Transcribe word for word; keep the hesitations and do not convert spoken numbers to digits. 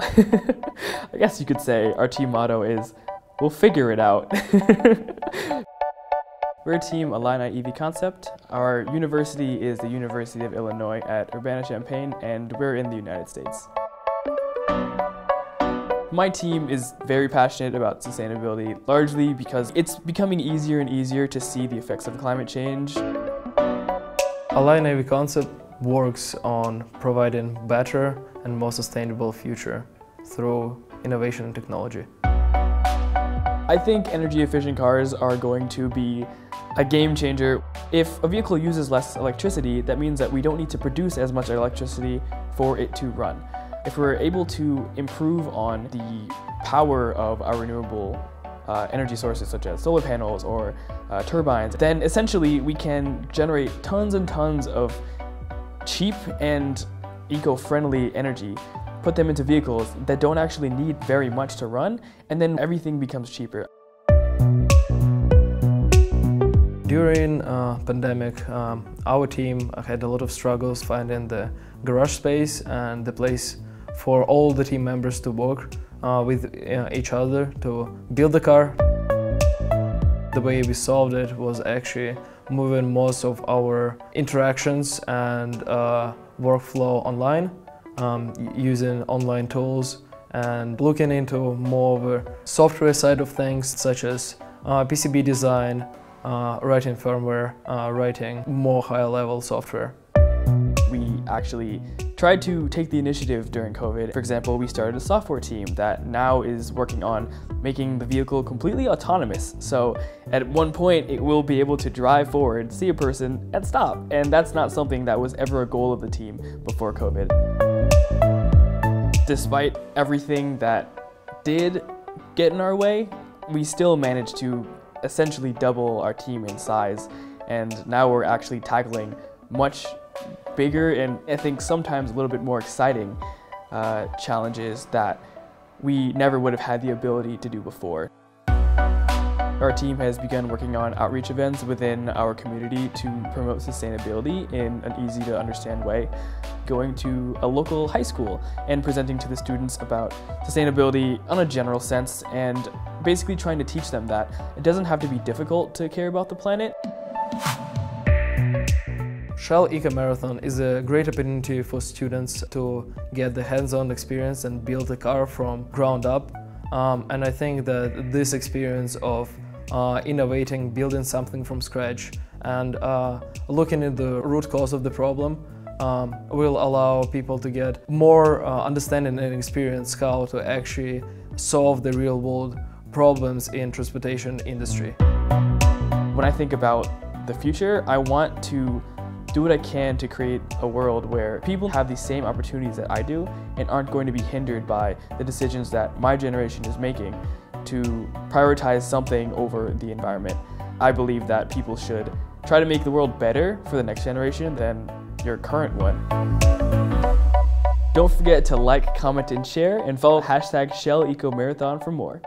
I guess you could say our team motto is, we'll figure it out. We're Team Illini E V Concept. Our university is the University of Illinois at Urbana-Champaign, and we're in the United States. My team is very passionate about sustainability, largely because it's becoming easier and easier to see the effects of climate change. Illini E V Concept works on providing better and more sustainable future through innovation and technology. I think energy-efficient cars are going to be a game changer. If a vehicle uses less electricity, that means that we don't need to produce as much electricity for it to run. If we're able to improve on the power of our renewable uh, energy sources such as solar panels or uh, turbines, then essentially we can generate tons and tons of cheap and eco-friendly energy, put them into vehicles that don't actually need very much to run, and then everything becomes cheaper. During uh, pandemic, um, our team had a lot of struggles finding the garage space and the place for all the team members to work uh, with uh, each other to build the car. The way we solved it was actually moving most of our interactions and uh, workflow online, um, using online tools and looking into more of a software side of things, such as uh, P C B design, uh, writing firmware, uh, writing more high-level software. We actually tried to take the initiative during COVID. For example, we started a software team that now is working on making the vehicle completely autonomous. So at one point, it will be able to drive forward, see a person, and stop. And that's not something that was ever a goal of the team before COVID. Despite everything that did get in our way, we still managed to essentially double our team in size. And now we're actually tackling much bigger and I think sometimes a little bit more exciting uh, challenges that we never would have had the ability to do before. Our team has begun working on outreach events within our community to promote sustainability in an easy to understand way, going to a local high school and presenting to the students about sustainability on a general sense and basically trying to teach them that it doesn't have to be difficult to care about the planet. Shell Eco-Marathon is a great opportunity for students to get the hands-on experience and build a car from ground up. Um, and I think that this experience of uh, innovating, building something from scratch and uh, looking at the root cause of the problem um, will allow people to get more uh, understanding and experience how to actually solve the real-world problems in transportation industry. When I think about the future, I want to do what I can to create a world where people have the same opportunities that I do and aren't going to be hindered by the decisions that my generation is making to prioritize something over the environment. I believe that people should try to make the world better for the next generation than your current one. Don't forget to like, comment, and share, and follow hashtag Shell Eco Marathon for more.